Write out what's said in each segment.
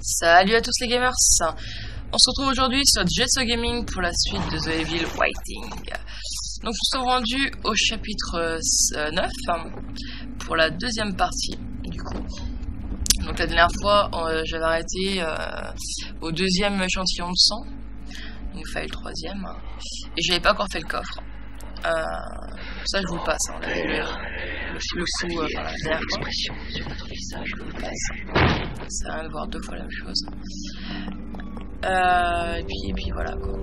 Salut à tous les gamers, on se retrouve aujourd'hui sur JeSoGaming pour la suite de The Evil Within. Donc nous sommes rendus au chapitre 9 pour la deuxième partie du coup. Donc la dernière fois j'avais arrêté au deuxième échantillon de sang. Il nous fallait le troisième. Et j'avais pas encore fait le coffre. Ça je vous le passe, on l'a vu le sous la dernière expression sur notre visage, je vous le passe. Ça sert à rien de voir deux fois la même chose. Et puis voilà quoi.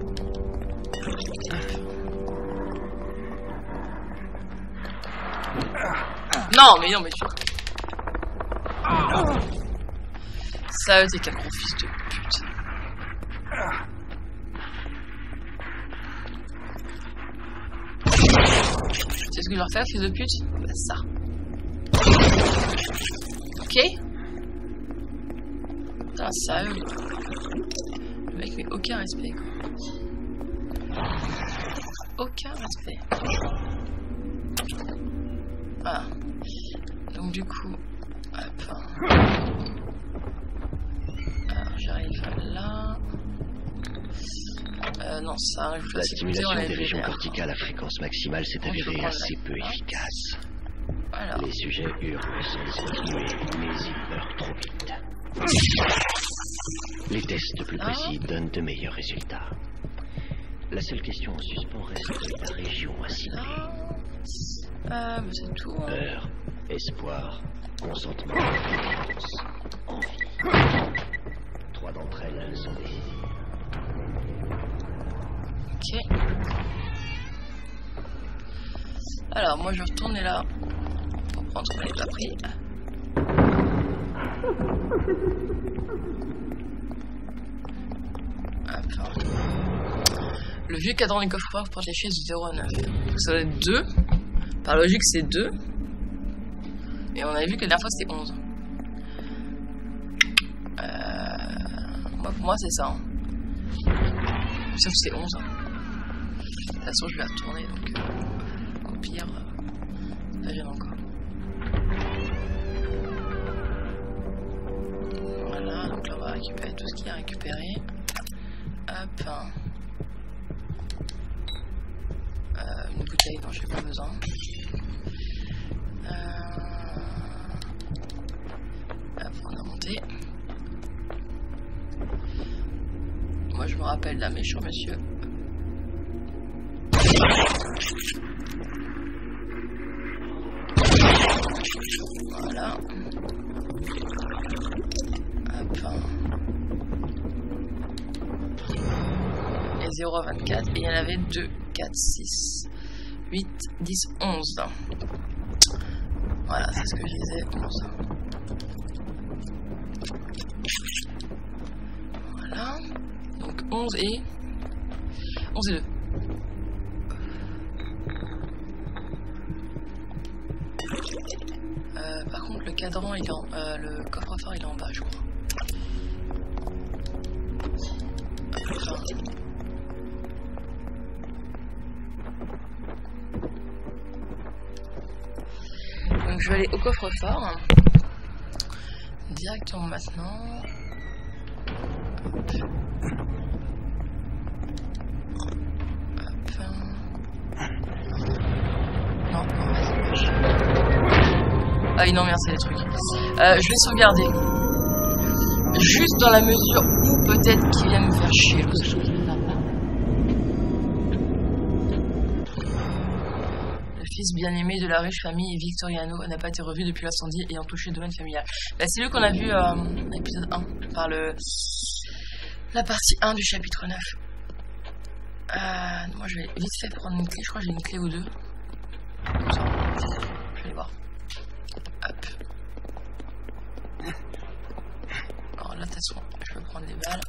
Non mais tu vois. Sérieux t'es quel gros fils de pute. C'est ce que je leur fais, fils de pute? Bah ça. Ok. Putain, sérieux. Le mec met aucun respect, quoi. Aucun respect. Voilà. Donc du coup... Hop. Alors j'arrive là... non, ça, je la stimulation des régions corticales à fréquence maximale s'est avérée assez peu efficace. Alors. Les sujets hurlent sans continuer, mais ils meurent trop vite. Les tests plus précis donnent de meilleurs résultats. La seule question en suspens reste la région assimilée. Mais c'est tout. Hein. Peur, espoir, consentement, envie. Trois d'entre elles sont décidées. Ok. Alors, moi je retourne là pour prendre ce qu'on n'est pas pris. Hop. Le vieux cadran du coffre-fort porte les chaises du 0 à 9. Donc ça doit être 2. Par logique, c'est 2. Et on avait vu que la dernière fois c'était 11. Moi, pour moi, c'est ça. Hein. Sauf que c'est 11. Hein. De toute façon, je vais retourner, donc au pire, ça gêne encore. Voilà, donc là, on va récupérer tout ce qu'il y a à récupérer. Hop. Une bouteille dont j'ai pas besoin. Hop, on a monté. Moi, je me rappelle d'un méchant monsieur. Voilà. Hop. Et 0 à 24. Et il y en avait 2, 4, 6, 8, 10, 11. Voilà, c'est ce que je disais. 11. Voilà. Donc 11 et... 11 et 2. Par contre, le cadran, il est en, le coffre-fort, il est en bas, je crois. Donc, je vais aller au coffre-fort. Directement maintenant. Ah non, merde, c'est les trucs. Je vais sauvegarder. Juste dans la mesure où peut-être qu'il vient me faire chier. Le fils bien-aimé de la riche famille Victoriano n'a pas été revu depuis l'incendie ayant touché le domaine familial. Bah, c'est lui qu'on a vu dans l'épisode 1, par la partie 1 du chapitre 9. Moi, je vais vite fait prendre une clé. Je crois que j'ai une clé ou deux. Je vais aller voir. Hop. Alors là, attention, je peux prendre les balles.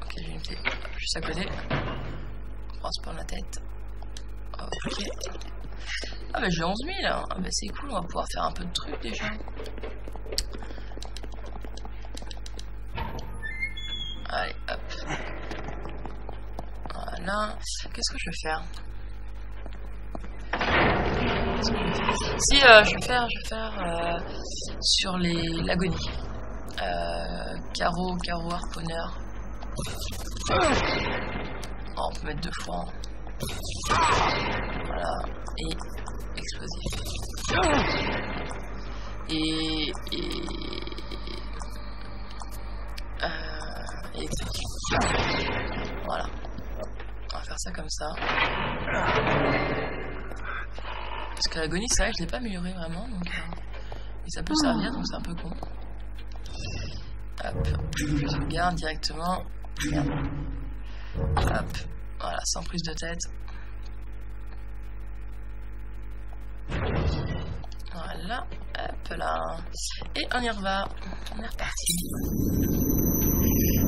Ok, j'ai une clé juste à côté. On prend pas la tête. Ok. Ah, mais j'ai 11 000. Hein. Ah, mais c'est cool, on va pouvoir faire un peu de trucs déjà. Allez, hop. Voilà. Qu'est-ce que je vais faire? Si, je vais faire sur l'agonie. Carreau, harponneur. Oh, on peut mettre 2 fois. Voilà. Et explosif. Et voilà. On va faire ça comme ça. Parce que l'agonie, c'est vrai que je l'ai pas amélioré vraiment. Donc, et ça peut servir, donc c'est un peu con. Hop, je sauvegarde directement. Hop, voilà, sans prise de tête. Voilà, hop là. Et on y reva. On est reparti.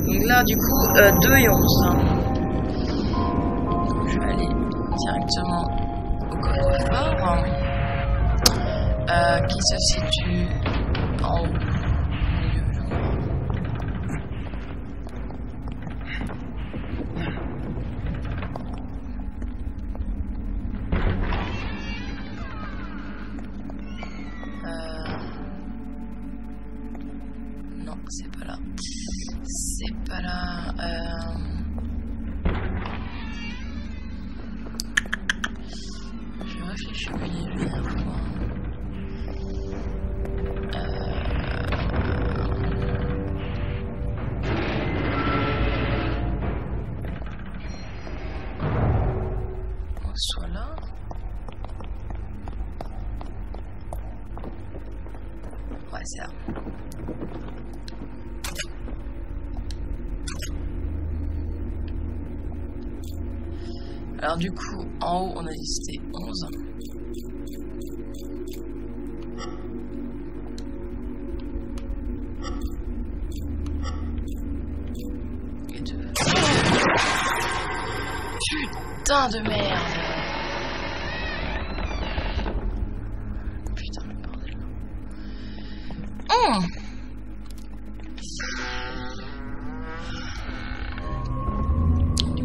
Donc là, du coup, 2 et 11. Donc, je vais aller directement au coffre-fort qui se situe en haut. Alors du coup, en haut, on a listé 11. Et 2. Putain de merde! Du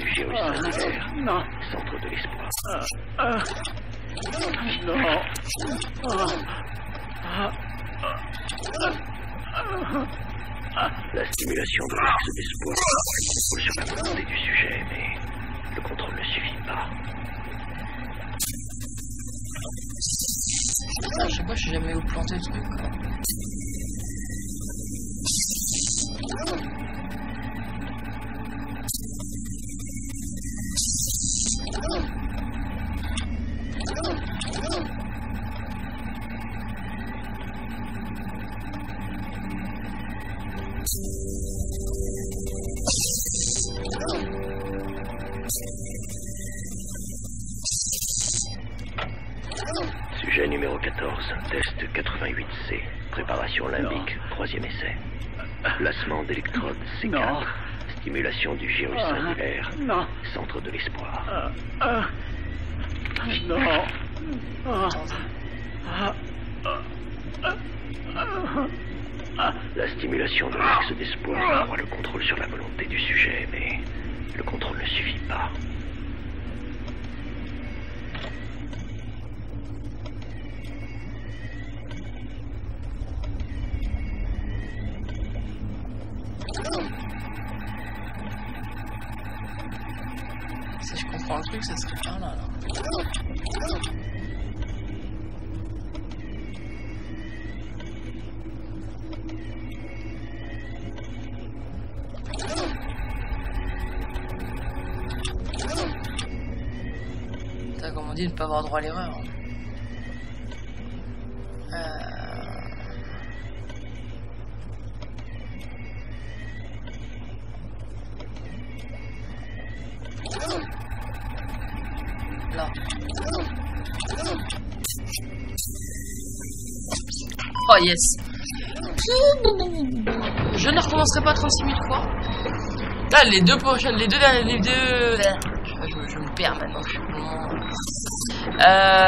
virus sanitaire, centre de l'espoir. La stimulation de l'axe d'espoir contrôle sur la volonté du sujet, mais le contrôle ne suffit pas. Ah, je sais pas, je suis jamais où planter le truc. Sujet numéro 14, test 88C, préparation limbique, 3e essai. Placement d'électrode C4, stimulation du gyrus annulaire, centre de l'espoir. La stimulation de l'axe d'espoir aura le contrôle sur la volonté du sujet, mais le contrôle ne suffit pas. Si je comprends le truc, ça serait bien là. Comme on dit, ne pas avoir droit à l'erreur. Là. Oh yes. Je ne recommencerai pas 36 000 fois. Là, les deux prochaines, les deux dernières, les deux. je me perds maintenant, je suis vraiment...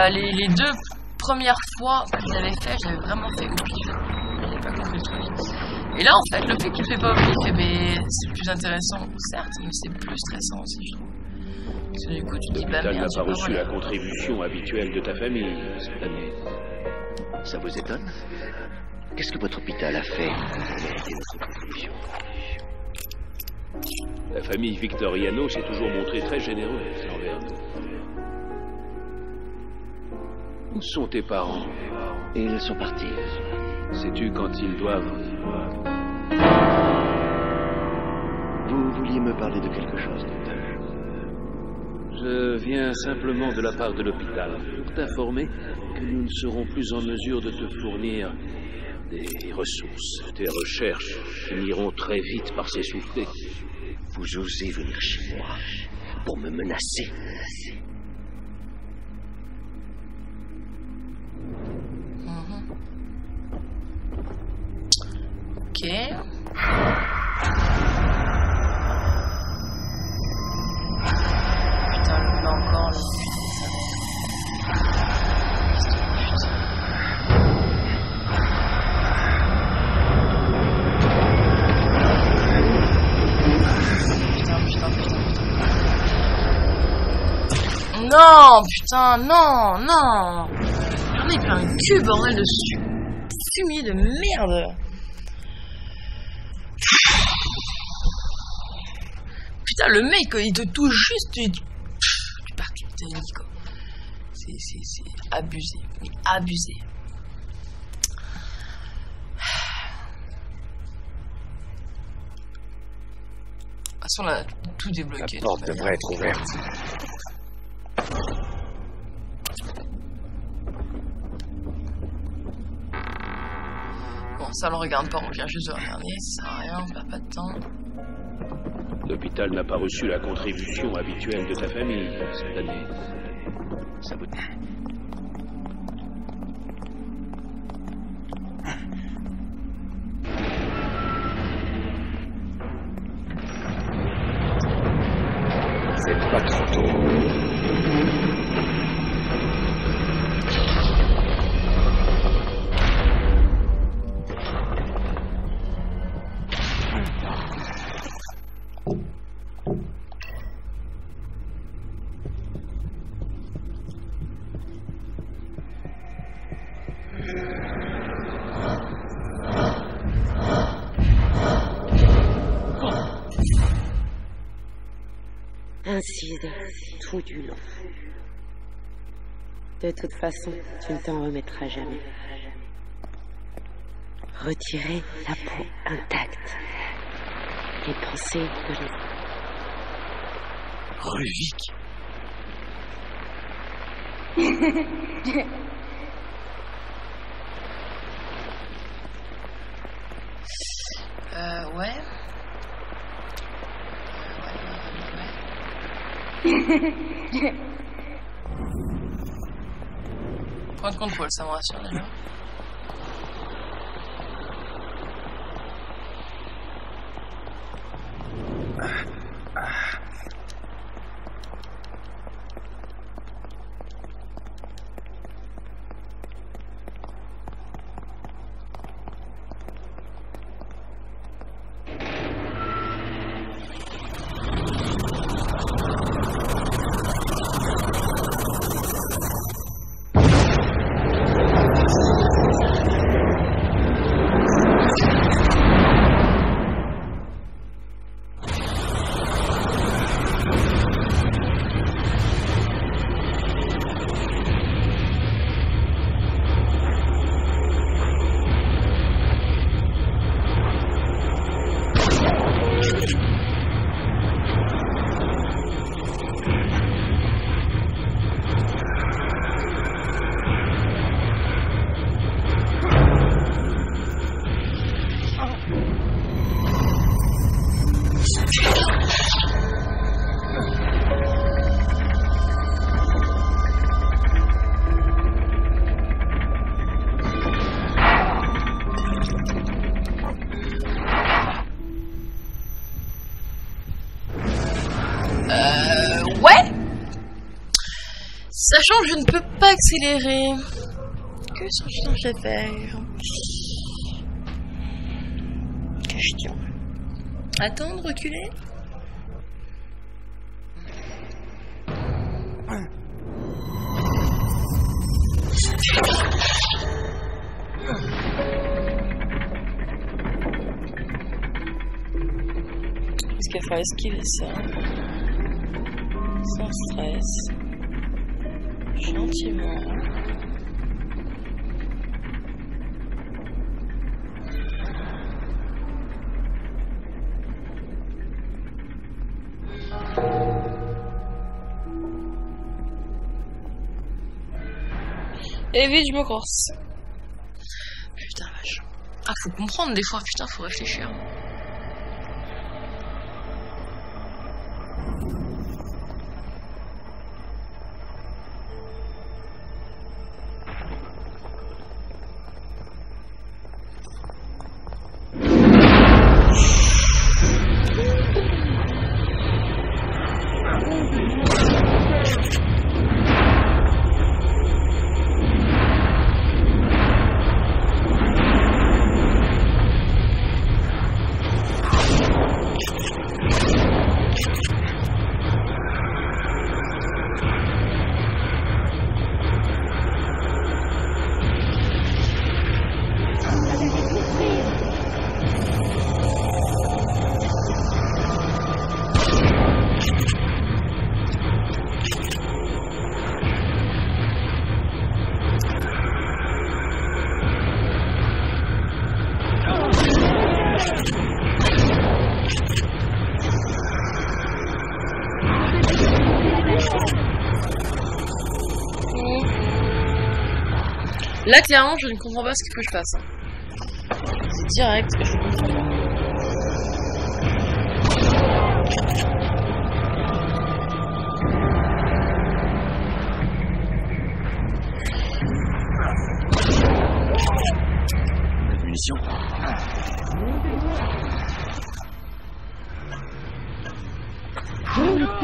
les deux premières fois que je l'avais fait, j'avais vraiment fait au pif. J'avais pas compris le truc. Et là, en fait, le fait qu'il fait pas au pif, eh c'est plus intéressant, certes, mais c'est plus stressant aussi, je trouve. Parce que du coup, tu te dis, bah merde, tu n'as pas reçu la contribution habituelle de ta famille cette année. Ça vous étonne? Qu'est-ce que votre hôpital a fait pour mériter votre contribution? La famille Victoriano s'est toujours montrée très généreuse envers nous. Où sont tes parents? Et ils sont partis. Sais-tu quand ils doivent? Vous vouliez me parler de quelque chose, docteur? Je viens simplement de la part de l'hôpital pour t'informer que nous ne serons plus en mesure de te fournir des ressources. Tes recherches finiront très vite par s'essouffler. Vous osez venir chez moi pour me menacer? Ok. Putain, le met encore là. Putain. Non, putain, non, non. J'en ai plein le cul, bordel de fumier de merde. Putain, le mec, il te touche juste, tu pars, tu te dis quoi. C'est abusé, mais abusé. De toute façon, on a tout débloqué. La porte devrait être ouverte. Bon, ça, on le regarde pas, on vient juste de regarder, ça sert à rien, on perd pas de temps. L'hôpital n'a pas reçu la contribution habituelle de ta famille cette année. Ça vous... C'est pas trop tôt. Incide tout du long. De toute façon, tu ne t'en remettras jamais. Retirez la peau intacte et pensez de l'eau. Ruvic. Ouais. Point de contrôle, ça me rassure déjà. Sachant que je ne peux pas accélérer. Que suis-je à faire? Question. Attendre, reculer. Est-ce qu'il faut esquiver ça? Sans stress. Gentiment. Et vite, je me corse. Putain, vache. Ah, faut comprendre des fois, putain, faut réfléchir. Là, clairement, je ne comprends pas ce que je passe. C'est direct, je ne comprends pas.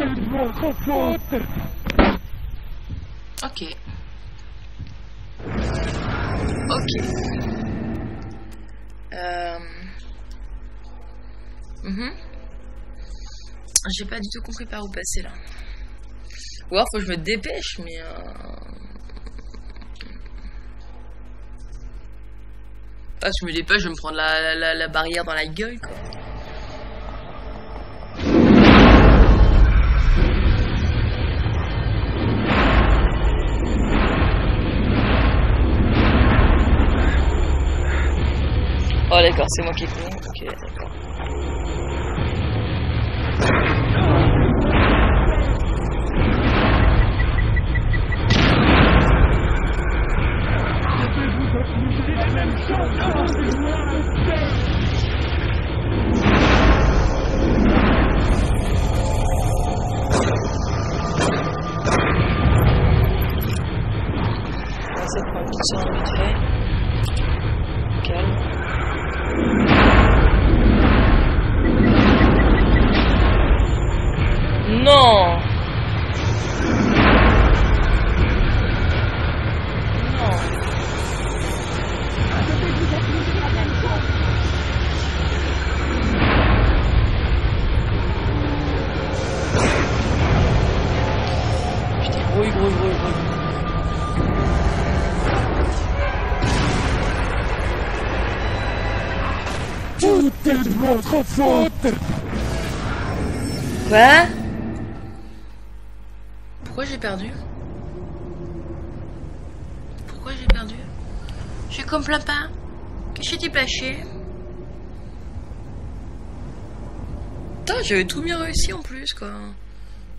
La munition. Ok. Ok. J'ai pas du tout compris par où passer là. Ou alors faut que je me dépêche, mais. Ah, si je me dépêche, je vais me prendre la barrière dans la gueule, quoi. Oh d'accord, c'est moi qui ai con. Ok, d'accord. On essaie de prendre tout ça en vite fait. Calme. Non. Quoi? Pourquoi j'ai perdu? Pourquoi j'ai perdu? J'ai comme plein pas. Qu'est-ce que j'ai déplacé? Putain, j'avais tout bien réussi en plus, quoi.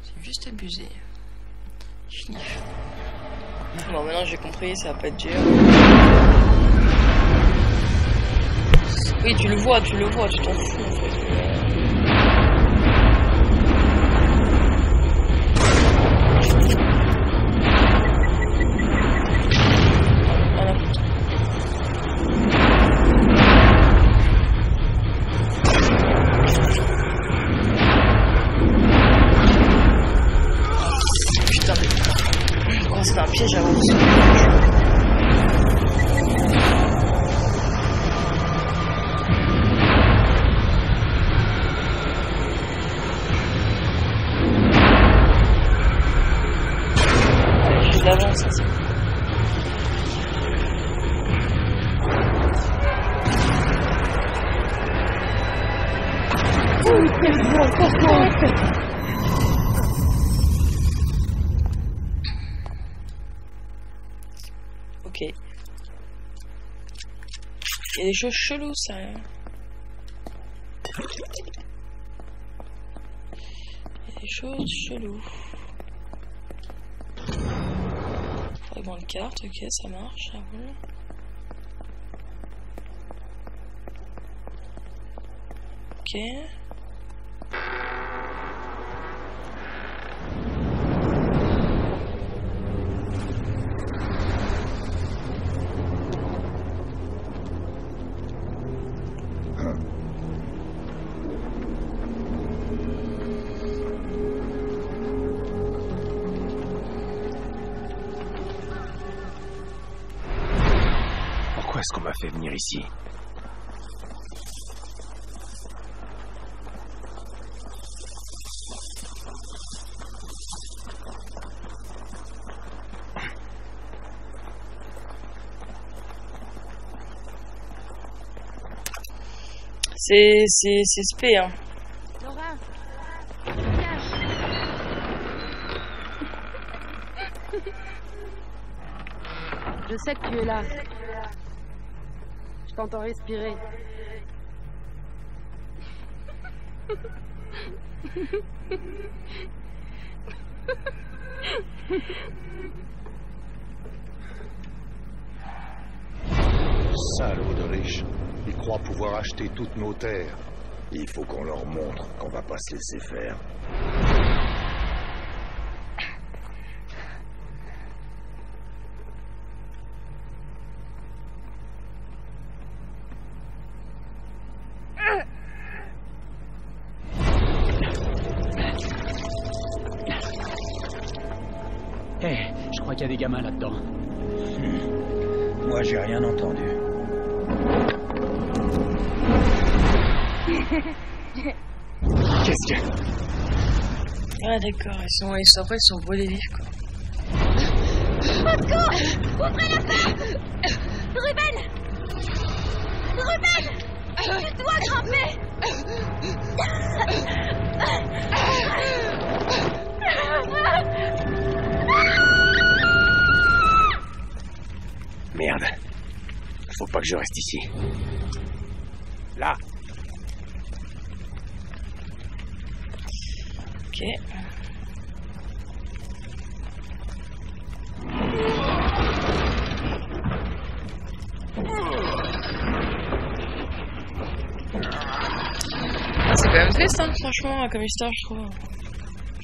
C'est juste abusé. Je sniffe. Bon, maintenant j'ai compris, ça va pas être dur. Oui, tu le vois, tu t'en fous en fait. Voilà. Putain, mais... Quoi ? Non, c'est pas un piège, j'avance. J'ai de l'avance, c'est ça. Ok. Il y a des choses cheloues, ça. Hein. Il y a des choses cheloues. Bon, le carte, ok, ça marche, ça roule. Ok. Est-ce qu'on m'a fait venir ici? C'est spé, hein. Laura, je sais que tu es là. Je t'entends respirer. Salaud de riches. Ils croient pouvoir acheter toutes nos terres. Et il faut qu'on leur montre qu'on va pas se laisser faire. Il y a des gamins là-dedans. Moi, j'ai rien entendu. Qu'est-ce qu'il y a? Ah, d'accord. Après, ils sont volés vifs, quoi. Au secours! Ouvrez la porte! Ruben! Ruben! Je dois grimper! Merde. Faut pas que je reste ici. Là. Ok. C'est quand même très simple, franchement, comme histoire, je trouve. Au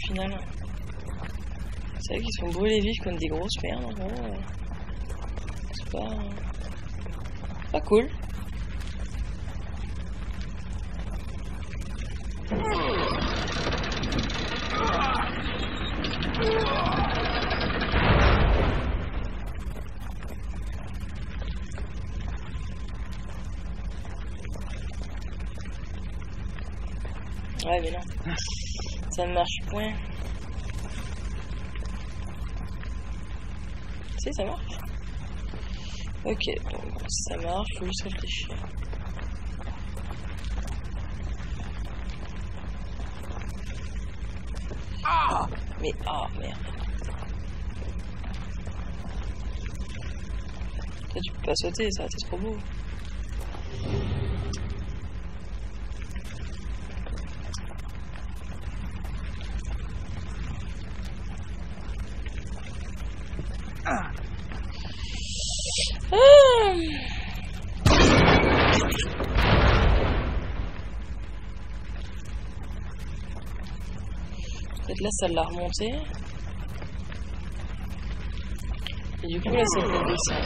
final. C'est vrai qu'ils se font brûler vifs comme des grosses merdes, en gros. Pas cool. Ouais, mais non. Ça ne marche point. Si, ça marche. Ok, donc ça marche, faut juste réfléchir. Ah! Mais merde. Là, tu peux pas sauter, ça, c'est trop beau. Là, ça l'a remonté. Et du coup, là, c'est le dessin.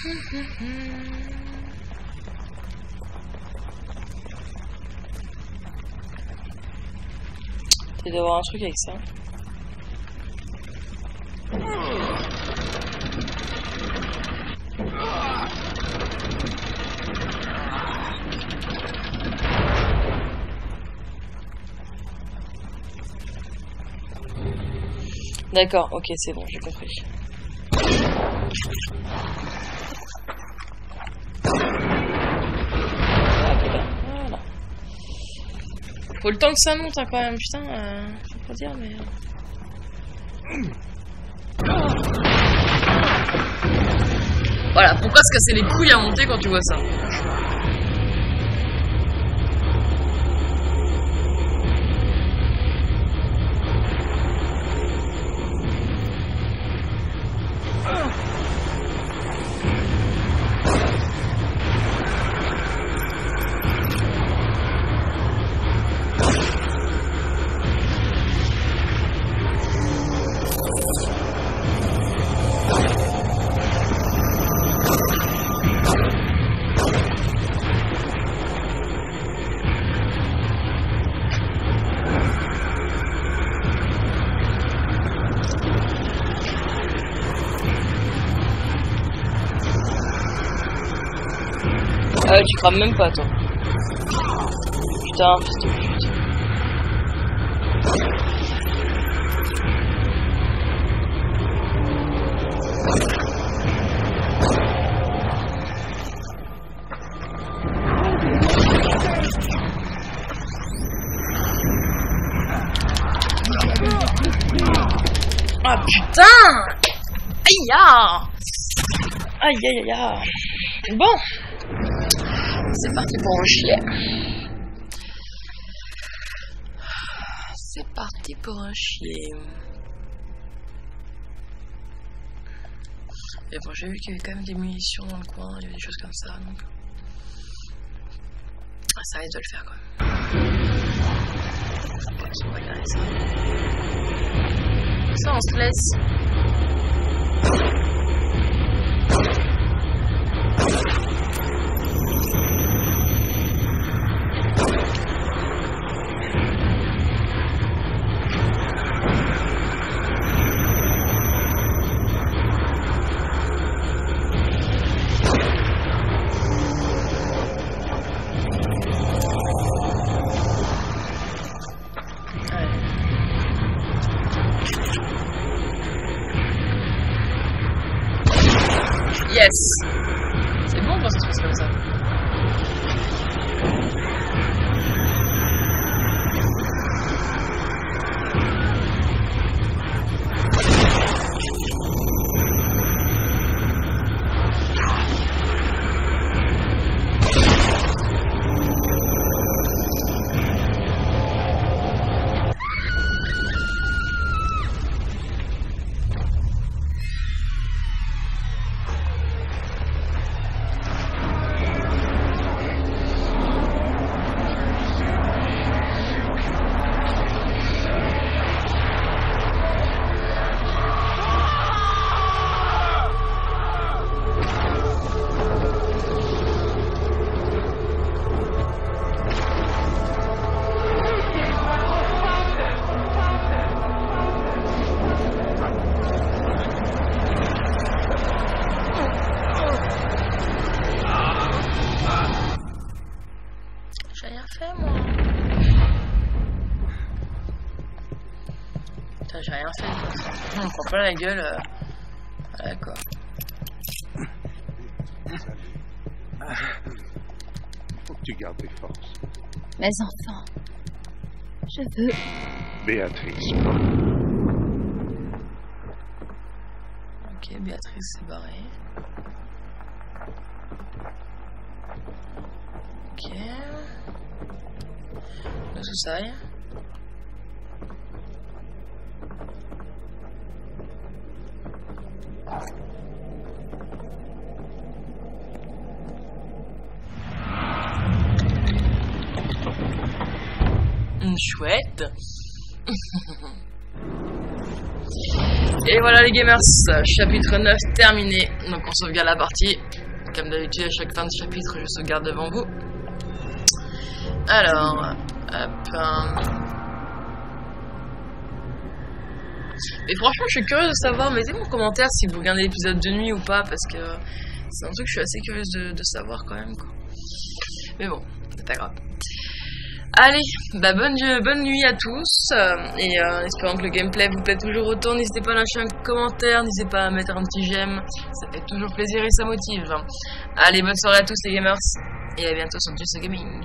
Tu dois avoir un truc avec ça. D'accord, ok, c'est bon, j'ai compris. Voilà. Faut le temps que ça monte hein, quand même, putain, faut pas dire, mais... Voilà, pourquoi se casser les couilles à monter quand tu vois ça? Tu crames même pas toi. Putain, fils de pute. Ah putain! Aïe ya! Aïe aïe aïe. Bon. C'est parti pour en chier. C'est parti pour un chier. Mais bon, j'ai vu qu'il y avait quand même des munitions dans le coin, il y avait des choses comme ça, donc... Ça risque de le faire, quoi. On va regarder ça. Ça, on se laisse. C'est bon quand ça se passe comme ça. J'ai rien fait, quoi. On prend pas la gueule. Voilà quoi. Faut que tu gardes tes forces. Mes enfants, je veux. Béatrice. Ok, Béatrice s'est barrée. Ok. Là, ça aille. Chouette. Et voilà les gamers, chapitre 9 terminé. Donc on sauvegarde la partie. Comme d'habitude, à chaque fin de chapitre, je sauvegarde devant vous. Alors, hop. Et franchement, je suis curieux de savoir, mettez-moi en commentaire si vous regardez l'épisode de nuit ou pas, parce que c'est un truc que je suis assez curieuse de savoir quand même, quoi. Mais bon, c'est pas grave. Allez, bah bonne nuit à tous, et espérant que le gameplay vous plaît toujours autant. N'hésitez pas à lâcher un commentaire, n'hésitez pas à mettre un petit j'aime, ça fait toujours plaisir et ça motive. Allez, bonne soirée à tous les gamers, et à bientôt sur JeSoGaming.